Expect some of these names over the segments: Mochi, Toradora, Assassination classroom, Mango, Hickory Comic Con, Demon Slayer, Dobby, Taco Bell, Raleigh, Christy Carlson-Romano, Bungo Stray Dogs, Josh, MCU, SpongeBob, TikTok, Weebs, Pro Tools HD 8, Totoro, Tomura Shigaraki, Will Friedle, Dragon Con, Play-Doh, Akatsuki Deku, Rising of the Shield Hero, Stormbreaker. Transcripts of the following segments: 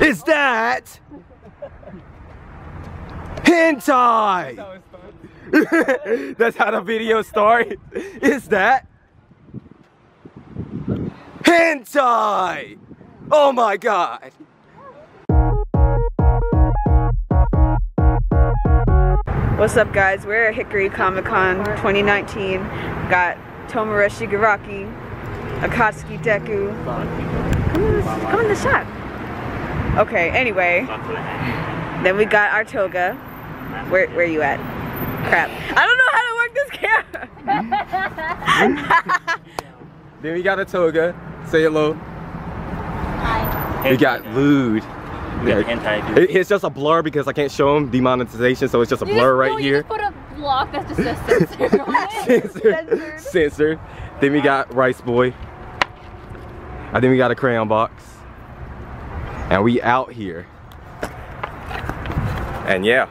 is that hentai. That's how the video starts. Is that hentai? Oh my god. What's up guys, we're at Hickory Comic Con 2019. Got Tomura Shigaraki, Akatsuki Deku. Come in the shot. Okay, anyway. Then we got our toga. Where you at? Crap. I don't know how to work this camera. Then we got a toga. Say hello. Hi. We got lewd. Yeah. It's just a blur because I can't show him demonetization, so it's just a blur right here. You just put a block that just says censored on it. Censored. Then we got Rice Boy. I think we got a crayon box. And we out here. And yeah,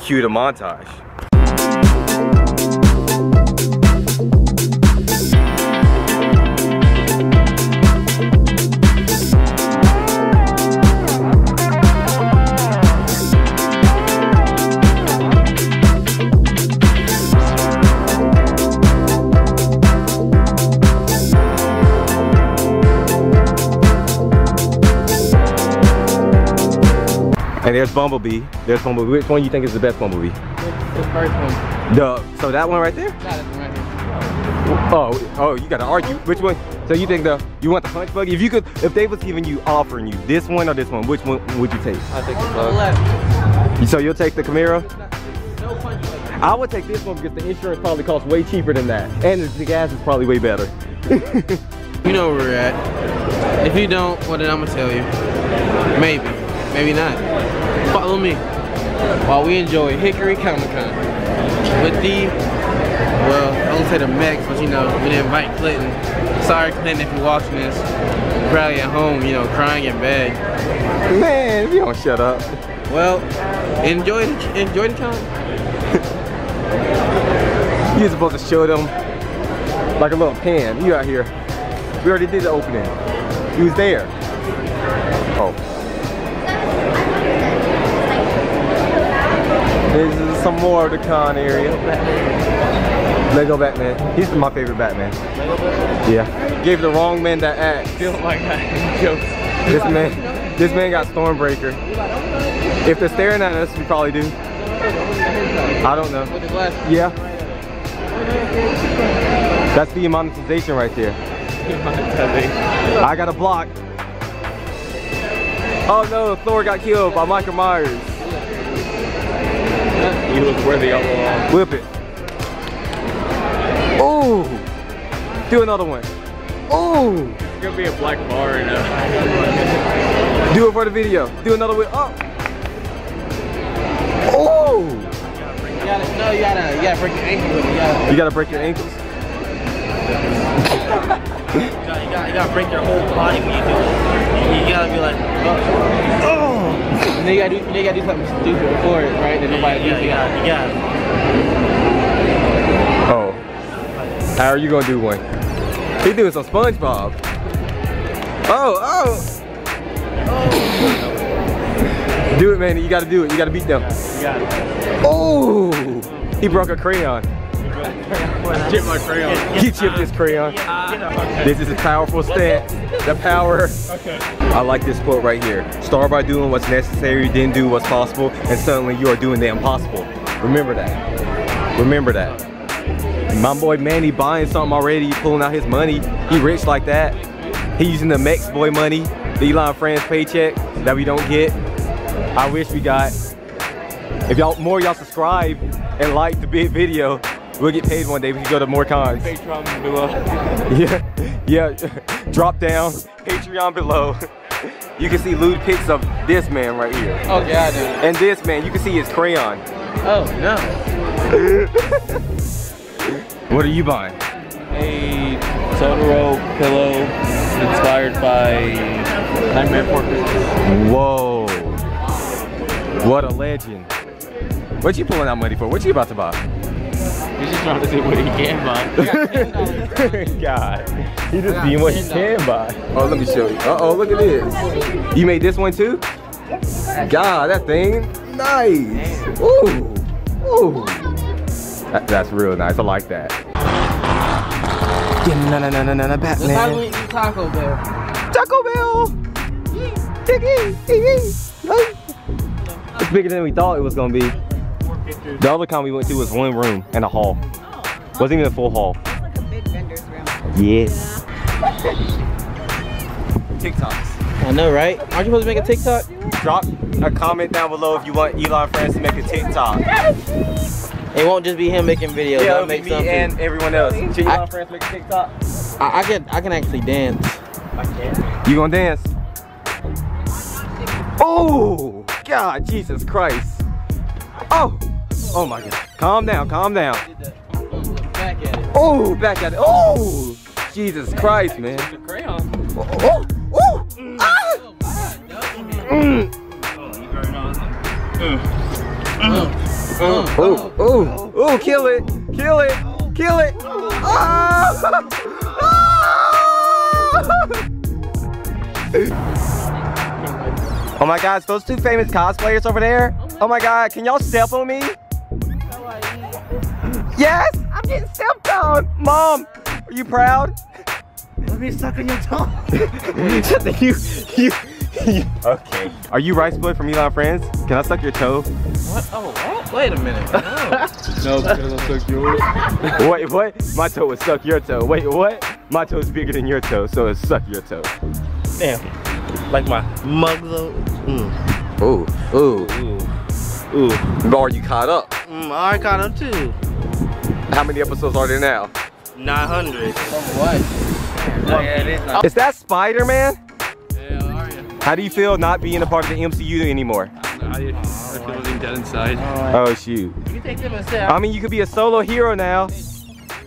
cue the montage. And there's Bumblebee. There's Bumblebee. Which one do you think is the best Bumblebee? The first one. So that one right there? No, that one right here. Oh, you gotta argue. Which one? So you think you want the punch buggy? If you could, if they was giving you, offering you this one or this one, which one would you take? I'll take the left. So you'll take the Camaro? No punch buggy. I would take this one because the insurance probably costs way cheaper than that. And the gas is probably way better. You know where we're at. If you don't, well then I'm gonna tell you. Maybe. Maybe not. Follow me while we enjoy Hickory Comic Con with the, well, I won't say the Mex, but you know, we didn't invite Clinton. Sorry Clinton if you're watching this, you're probably at home, you know, crying in bed. Man, you don't shut up. Well, enjoy the con. You're supposed to show them like a little pan. You out here. We already did the opening. You was there. Oh. This is some more of the con area. Lego Batman. He's my favorite Batman. Lego Batman? Yeah. Gave the wrong man that axe. Feel like that joke. This man got Stormbreaker. If they're staring at us, we probably do. I don't know. Yeah. That's the monetization right there. I got a block. Oh no, Thor got killed by Michael Myers. You look worthy all along. Whip it. Ooh. Do another one. Ooh. It's gonna be a black bar right now. Do it for the video. Do another one. Oh. Ooh. You gotta break your ankles. You gotta break your ankles. you gotta break your whole body when you do it. You gotta be like, oh. And they gotta do something stupid before it, right? That nobody does. Yeah. Oh. How are you gonna do one? He's doing some SpongeBob. Oh. Do it, man. You gotta do it. You gotta beat them. You got it. Oh. He broke a crayon. I chipped my crayon. He chipped his crayon. This is a powerful step. The power. Okay. I like this quote right here. Start by doing what's necessary, then do what's possible, and suddenly you are doing the impossible. Remember that. Remember that. My boy Manny buying something already, pulling out his money. He rich like that. He using the Mex boy money, the Elon Francis paycheck that we don't get. I wish we got. If y'all subscribe and like the big video, we'll get paid one day. We can go to more cons. Patreon below. Yeah. Drop down. Patreon below. You can see lewd pics of this man right here. Oh yeah, I do. And this man, you can see his crayon. Oh no. What are you buying? A Totoro pillow inspired by Nightmare Porky. Whoa. What a legend. What you pulling out money for? What you about to buy? He's just trying to see what he can buy. God, he just seeing what he can buy. Oh, let me show you. Uh oh, look at this. You made this one too? God, that thing, nice. Ooh, ooh. That's real nice. I like that. Yeah, no, Batman. That's how we eat Taco Bell. Taco Bell. It's bigger than we thought it was gonna be. The other con we went to was one room and a hall. Wasn't even a full hall. It's like a big vendor's room. Yes. TikToks. I know, right? Aren't you supposed to make a TikTok? Drop a comment down below if you want Elon Francis to make a TikTok. It won't just be him making videos. Yeah, it'll be me and everyone else. Should Elon Francis make a TikTok? I can actually dance. I can. You gonna dance? Oh, God, Jesus Christ. Oh, oh my God. Calm down, calm down. Oh, back at it. Oh, Jesus Christ, man. Oh. Oh, kill it, kill it, kill it. Oh my gosh, those two famous cosplayers over there. Oh my God, can y'all step on me? Yes, I'm getting stepped on. Mom, are you proud? Let me suck on your tongue. Okay. Are you Rice Boy from Elon Francis? Can I suck your toe? What? Oh, what? Wait a minute. No, no, because I'll suck yours. Wait, what? My toe would suck your toe. Wait, what? My toe's bigger than your toe, so it's suck your toe. Damn. Like my mug though. Mm. Ooh, ooh, ooh, ooh. Are you caught up? I caught up too. How many episodes are there now? 900. What? Yeah, is that Spider-Man? Yeah, how are you? How do you feel not being a part of the MCU anymore? I feel dead inside. Oh shoot. You take them aside. I mean, you could be a solo hero now.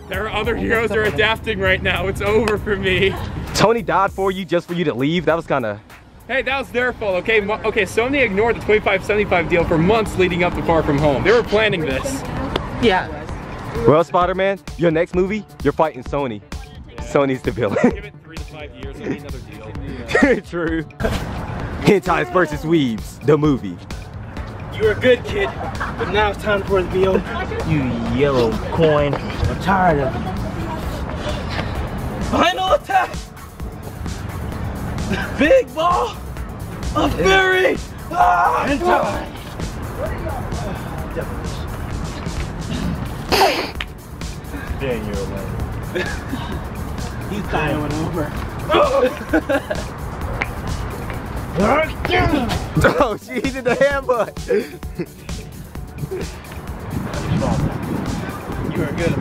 There are other heroes that are adapting right now. It's over for me. Tony died for you just for you to leave? That was kind of... Hey, that was their fault, okay? Okay, Sony ignored the $25.75 deal for months leading up to Far From Home. They were planning this. Yeah. Well, Spider-Man, your next movie, you're fighting Sony. Sony's the villain. Give it 3 to 5 years, I need another deal. Yeah. True. Hentai versus Weebs, the movie. You were a good kid, but now it's time for it to be over. You yellow coin. I'm tired of it. Final attack! Big ball of fury! Ah, Hentai! Daniel, man. He's dying went over. Oh, she did the headbutt. You are good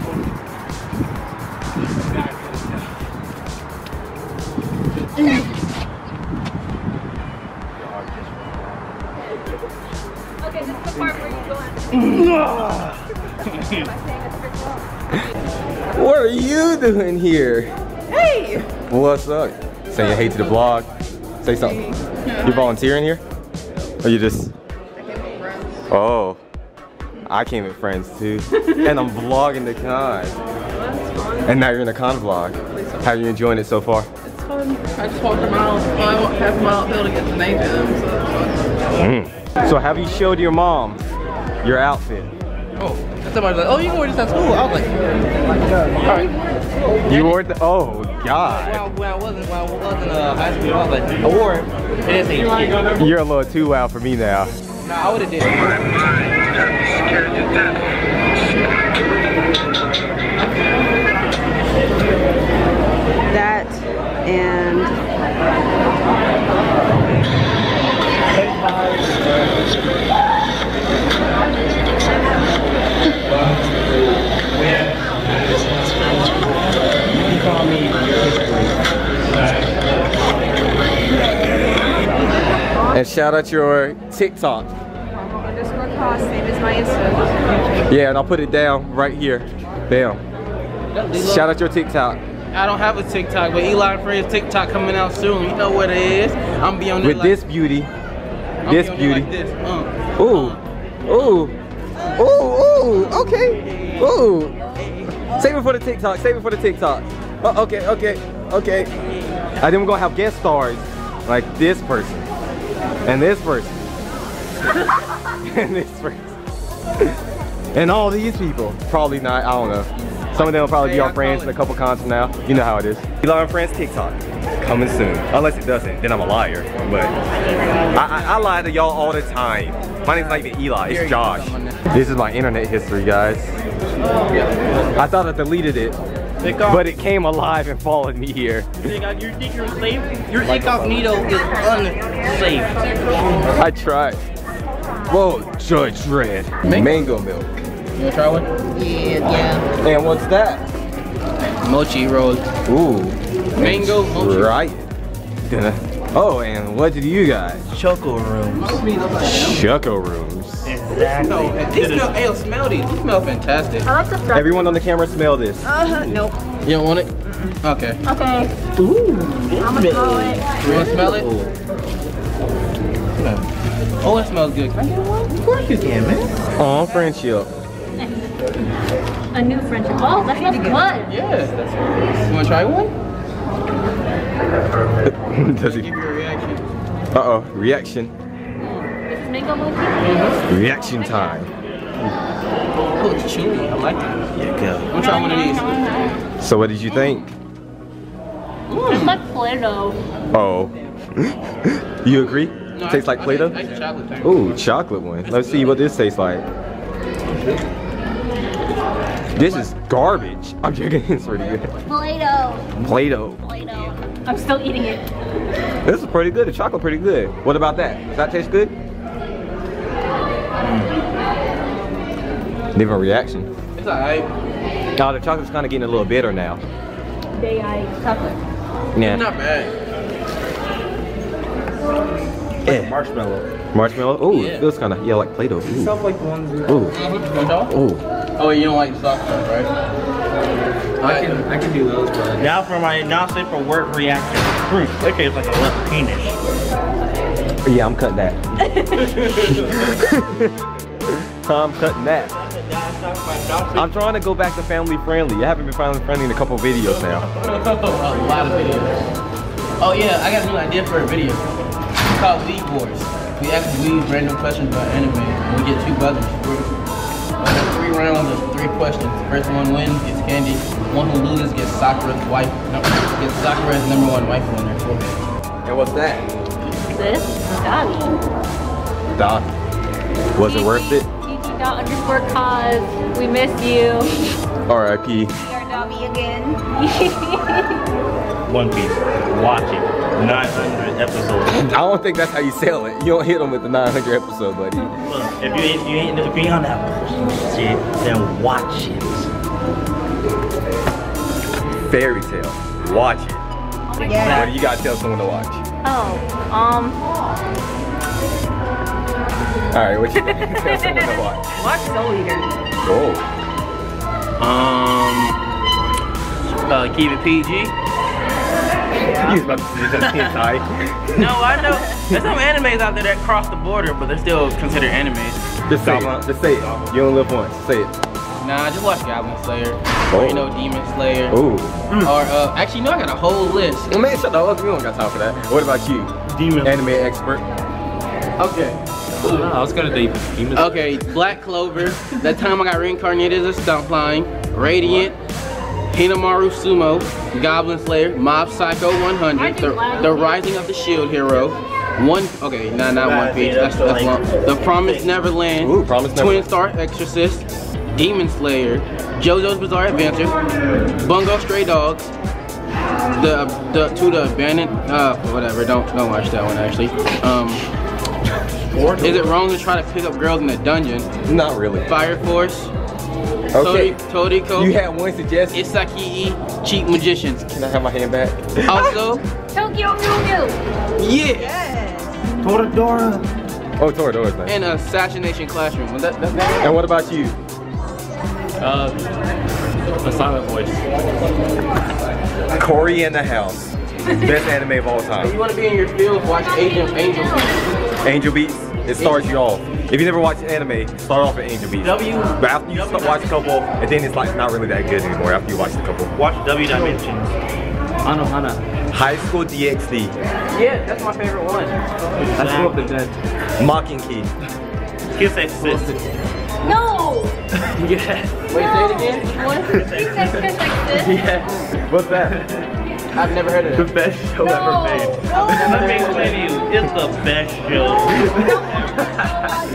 Okay, this is the part where you go on. What are you doing here? Hey! What's up? Say your hate to the vlog. Say something. You volunteering here? Or you just... I came with friends. Oh. I came with friends too. And I'm vlogging the con. And now you're in a con vlog. How are you enjoying it so far? It's fun. I just walked a mile, half a mile uphill to get to Nathan. So have you showed your mom your outfit? Oh. Somebody was like, oh, you wore this at school. I was like, alright. You wore it? Oh, God. When I wasn't high school, I was like, I wore it. It didn't say shit. You're a little too wild for me now. Nah, I would've did that and... And shout out your TikTok. @Cost, same as my Instagram. Yeah, and I'll put it down right here. Bam. Shout out your TikTok. I don't have a TikTok, but Eli Francis TikTok coming out soon. You know what it is. I'm be on there with like this beauty. This beauty. Like this. Ooh. Ooh. Oh, ooh, okay. Ooh. Save it for the TikTok. Save it for the TikTok. Oh, okay, okay, okay. And then we're gonna have guest stars like this person and this person. and this person. And all these people. Probably not, I don't know. Some of them will probably be our friends in a couple cons from now. You know how it is. Elon Francis TikTok. Coming soon. Unless it doesn't, then I'm a liar. But I lie to y'all all the time. My name's not even Eli, it's Josh. This is my internet history, guys. I thought I deleted it, but it came alive and followed me here. Your incognito is unsafe. I tried. Whoa, Judge Dredd. Mango milk. You wanna try one? Yeah. And what's that? Mochi roll. Ooh. Mango mochi. Right. Oh, and what did you guys? Choco rooms. Choco rooms. Exactly. Hey, smell these. These smell fantastic. I like the stuff. Everyone on the camera, smell this. Nope. You don't want it? Okay. Okay. Ooh. I'm gonna smell it. You wanna smell it? Oh, that smells good. Can I get one? Of course you can, man. Oh, friendship. A new friendship. Oh, that smells good. Yeah, that's right. You wanna try one? Does he? Give you a reaction. Uh-oh, reaction. Reaction time. Oh, it's chewy. I like that. Yeah, good. We'll try one of these. So, what did you think? It's like Play-Doh. Oh. You agree? No, tastes like Play-Doh? I like chocolate thing. Ooh, chocolate one. Let's see what this tastes like. This is garbage. I'm joking. It's pretty good. Play-Doh. Play-Doh. Play-Doh. I'm still eating it. This is pretty good. The chocolate pretty good. What about that? Does that taste good? Different reaction. It's alright. Oh, the chocolate's kind of getting a little bitter now. Chocolate. Yeah. Not bad. Yeah. Like marshmallow. Marshmallow. Ooh, yeah. It feels kind of like Play-Doh. It sounds like the ones. Ooh. Ooh. Oh, you don't like soft stuff, right? I can do those. But now for my not-safe for work reaction. Fruit. It tastes like a little penis. Yeah, I'm cutting that. I'm cutting that. I'm trying to go back to family friendly. I haven't been family friendly in a couple videos now. A lot of videos. Oh yeah, I got a new idea for a video. It's called Weed Wars. We ask weed random questions about anime, and we get two buzzers. Three rounds of three questions. First one wins gets candy. One who loses gets Sakura's wife. No, gets Sakura's #1 wife on their forehead. And what's that? This Dobby. Dobby. Was it worth it? _cause we miss you. R.I.P. We are Dobby again. One Piece. Watch it. 900 episodes. I don't think that's how you sell it. You don't hit them with the 900 episode, buddy. Look, if you ain't agree on that shit, then watch it. Fairy tale. Watch it. Yeah. What do you gotta tell someone to watch? Oh, Alright, what you think? Tell someone to watch. Watch Soul Eater. Cool. Keep it PG. Yeah. He's about to say that's hentai. No, I know. There's some animes out there that cross the border, but they're still considered animes. Just say it. Just say it. You don't live once. Say it. Nah, just watch Goblin Slayer. Or, you know, Demon Slayer. Ooh. Or, actually, no, I got a whole list. Well, man, shut up. We don't got time for that. What about you? Demon. Anime expert. Okay. Ooh. I was gonna date Demon Slayer. Okay, Black Clover. That time I got reincarnated as a stunt flying. Radiant. Hinamaru Sumo. Goblin Slayer. Mob Psycho 100. The Rising of the Shield Hero. Not One Piece. That's long. The Promised Neverland. Ooh, Promised Neverland. Twin Star Exorcist. Demon Slayer. JoJo's Bizarre Adventures. Bungo Stray Dogs. The Abandoned. Whatever. Don't watch that one actually. Is it wrong to try to pick up girls in a dungeon? Not really. Fire Force. Okay. Toriko. You had one suggestion. Isaki-e. Cheap Magicians. Can I have my hand back? Also. Tokyo Mew. Yeah. Yes. Toradora. Oh, Toradora's nice. And Assassination Classroom. And what about you? A Silent Voice. Corey in the house. Best anime of all time. If you want to be in your field, watch Angel Beats. Angel Beats. It starts you off. If you never watch anime, start off with Angel Beats. But after you watch a couple, and then it's like not really that good anymore after you watch a couple. Watch W Dimensions. Anohana. High School DxD. Yeah, that's my favorite one. I grew up in that. Mocking Key. Kiss X Fist. No! Yeah. Wait, no. Say it again? What? Kiss X Fist? Yeah. What's that? I've never heard of it. The best show ever made. No. Let me explain to you, it's the best show.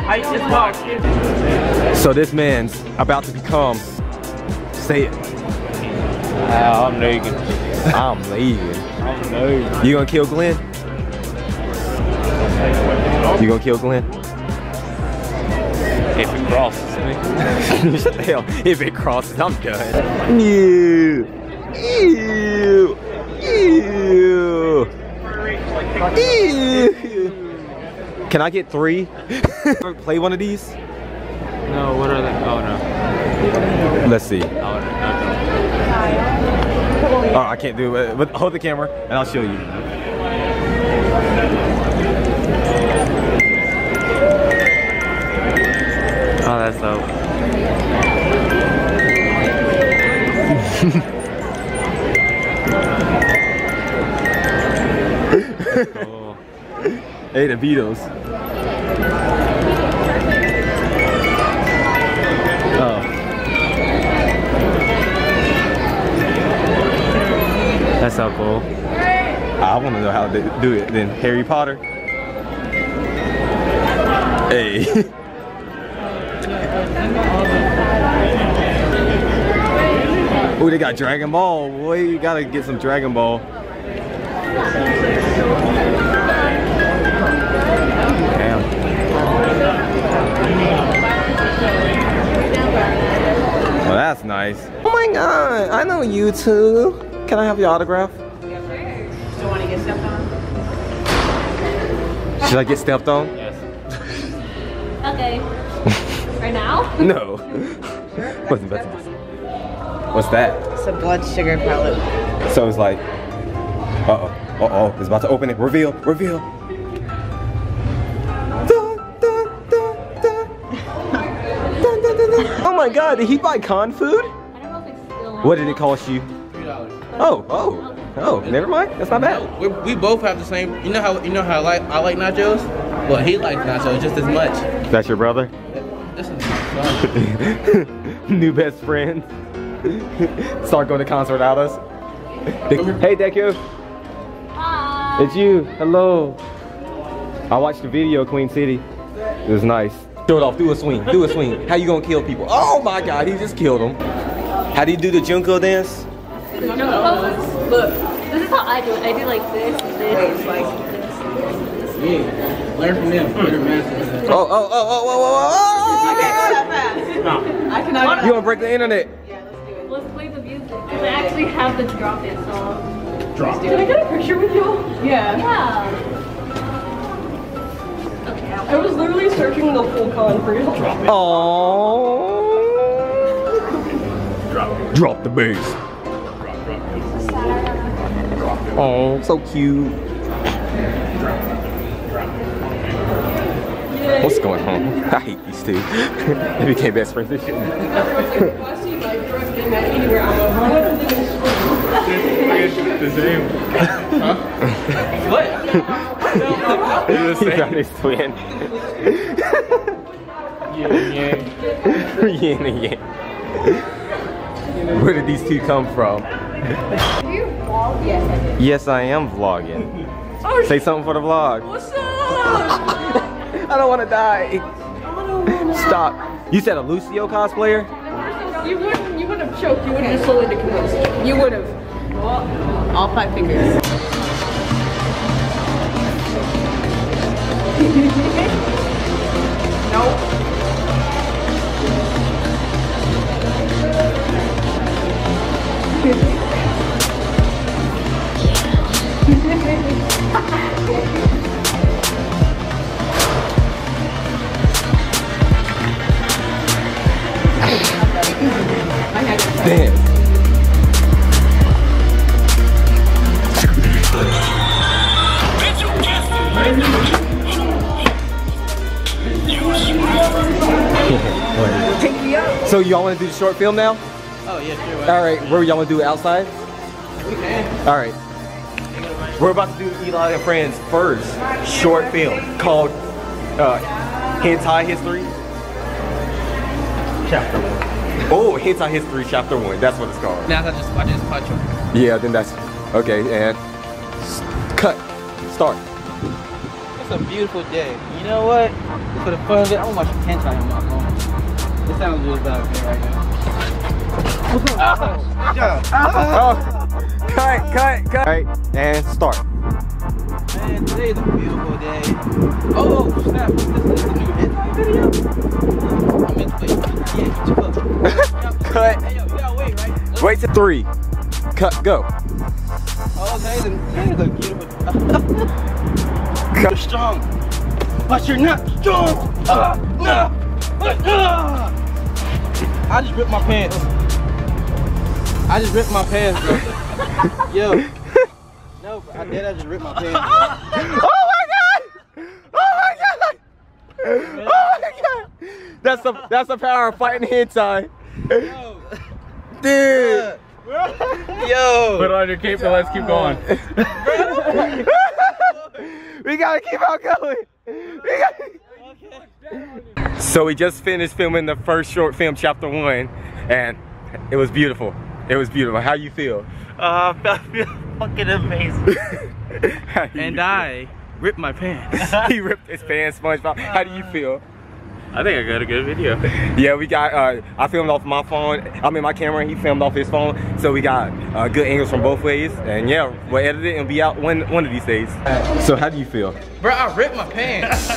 I just watched it. So this man's about to become, say it. I'm naked. I'm leaving. I'm naked. You gonna kill Glenn? You gonna kill Glenn? If it crosses me. Hell, if it crosses, I'm done. Ew. Ew. Ew. Ew. Can I get three? Play one of these? No, what are they? Oh no. Let's see. Oh, no. Oh, I can't do it. But hold the camera and I'll show you. Oh, that's dope. Oh. Hey, the Beatles. Oh. That's so cool. I want to know how they do it. Then Harry Potter. Hey. Oh, they got Dragon Ball. Boy, you gotta get some Dragon Ball. Damn. Well, that's nice. Oh my god, I know you two. Can I have your autograph? Yeah, sure. Don't want to get stepped on? Should I get stepped on? Yes. Okay. Right now? No. Sure? What's that? It's a blood sugar palette. So it's like, uh-oh, uh-oh, it's about to open it. Reveal, reveal. Oh my god, did he buy con food? I don't know if it's still on. What did it cost you? $3. Oh, oh, oh, never mind. That's not bad. We both have the same, you know how I like nachos? Well, he likes nachos just as much. That's your brother? This is my son. New best friend. Start going to concert without us. Hey, Deku. It's you. Hello. I watched the video, Queen City. It was nice. Throw it off. Do a swing. Do a swing. How you gonna kill people? Oh my god, he just killed him. How do you do the Junko dance? The Junko pose? Look. This is how I do it. I do like this and this. Yeah. Learn from them. Oh, oh, oh, oh, oh, oh, oh. I can't go that fast. No. I cannot. You gonna break the internet? Yeah, let's do it. Let's play the music. Because I actually have the drop it song. Drop. Can I get a picture with y'all? Yeah. Yeah. Okay. I was literally searching the full con for you. Drop it. Aww. Drop it. Drop the bass. Drop, drop it. Drop it. Aww, so cute. Drop it. Drop it. Yay. What's going on? I hate these two. They became best friends this year. The same. Huh? What? You're the same. He got his twin. Yin and yang. Yin and yang. Where did these two come from? Do you vlog? Yes, I do. Yes, I am vlogging. Oh, say something for the vlog. What's up? I don't want to die. Stop. You said a Lucio cosplayer? You would have choked. You would have slowly decomposed. You would have. All 5 fingers. Nope. Damn. So y'all want to do the short film now? Oh yeah, sure. All right, where y'all want to do it outside? We can. All right. We're about to do Eli and Fran's first short film called Hentai History. Chapter 1. Oh, Hentai History Chapter 1. That's what it's called. Now that's just punch him. Yeah, then that's... Okay, and... Cut. Start. It's a beautiful day. You know what? For the fun of it, I want to watch Hentai on my phone. It sounds really bad for me right now. Oh, cut. All right, and start. Man, today's a beautiful day. Oh, snap. This is the new Hentai video? I'm in place. Yeah, you took a cut. Hey, yo, you gotta wait, right? Look. Wait to 3. Cut, go. Oh, today's a beautiful day. You're strong, but you're not strong. I just ripped my pants. Bro. Yo. No, bro, I just ripped my pants. Bro. Oh my god! That's the power of fighting hentai. Yo. Dude. Yo. Put on your cape and let's keep going. We gotta keep on going. So we just finished filming the first short film, Chapter 1, and it was beautiful. It was beautiful. How you feel? I feel fucking amazing. I ripped my pants. He ripped his pants, SpongeBob. How do you feel? I think I got a good video. Yeah, we got, I filmed off my phone, I mean my camera, and he filmed off his phone. So we got good angles from both ways. And yeah, we'll edit it and be out one of these days. So how do you feel? Bro, I ripped my pants.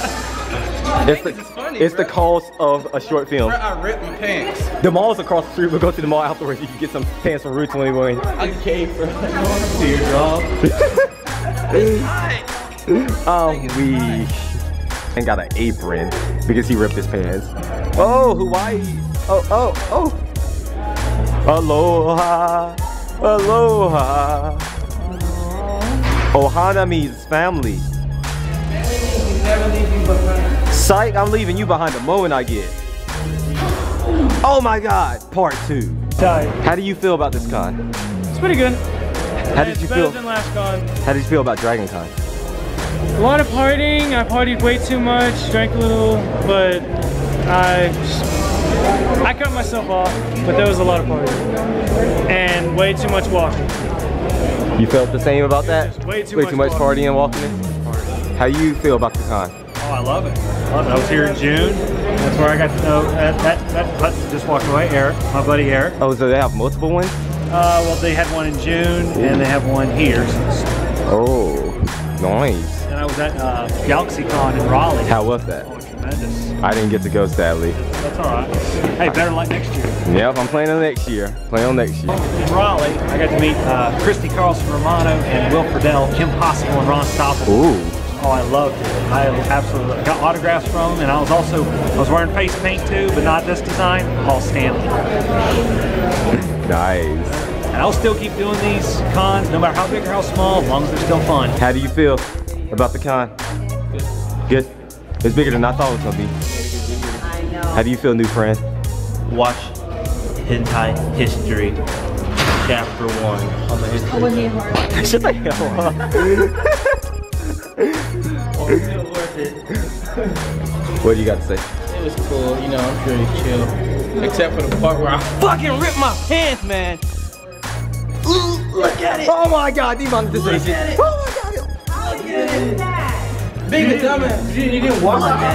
It's the cost of a short film. Bro, I ripped my pants. The mall's across the street. We'll go to the mall afterwards. You can get some pants from Route 21. I came for and got an apron because he ripped his pants. Oh, Hawaii. Oh. Aloha. Aloha. Ohana means family. Psych, I'm leaving you behind the moment I get. Oh my god, part 2. Tight. How do you feel about this con? It's pretty good. How did you feel? Better than last con. How did you feel about Dragon Con? A lot of partying. I partied way too much, drank a little, but I cut myself off, but there was a lot of partying. And way too much walking. You felt the same about that? Way too much partying and walking? How you feel about the con? Oh, I love it. I was here in June. That's where I got to know that just walked away, Eric, my buddy Eric. Oh, so they have multiple ones? Well, they had one in June, ooh, and they have one here. Oh, nice. And I was at GalaxyCon in Raleigh. How was that? Oh, tremendous. I didn't get to go, sadly. That's all right. Hey, better luck next year. Yep, I'm planning on next year. In Raleigh, I got to meet Christy Carlson-Romano and Will Friedle, Kim Possible, and Ron Stoppel. Ooh. Oh, I loved it. I absolutely got autographs from him, and I was wearing face paint too, but not this design. Paul Stanley. Nice. And I'll still keep doing these cons, no matter how big or how small, as long as they're still fun. How do you feel about the con? Good. Good. It's bigger than I thought it was gonna be. I know. How do you feel, new friend? Watch Hentai History, Chapter 1 on the history. Shut the hell up. It was worth it. What do you got to say? It was cool, you know, I'm pretty chill. Except for the part where I fucking ripped my pants, man. Look at it. Oh my god, demonetization. Oh my god. Look at it. Big dumbass. You didn't watch it.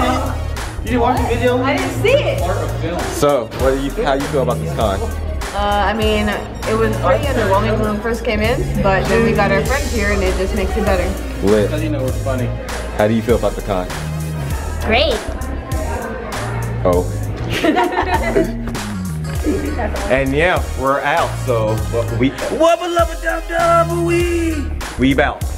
You didn't watch the video? I didn't see it. Part of film. So, how you feel about this con? I mean, it was pretty underwhelming when we first came in, but then we got our friends here and it just makes it better. Lit. Because you know we're funny. How do you feel about the con? Great. Oh. And yeah, we're out, so we... Wubba lubba dub dub wee! We've out.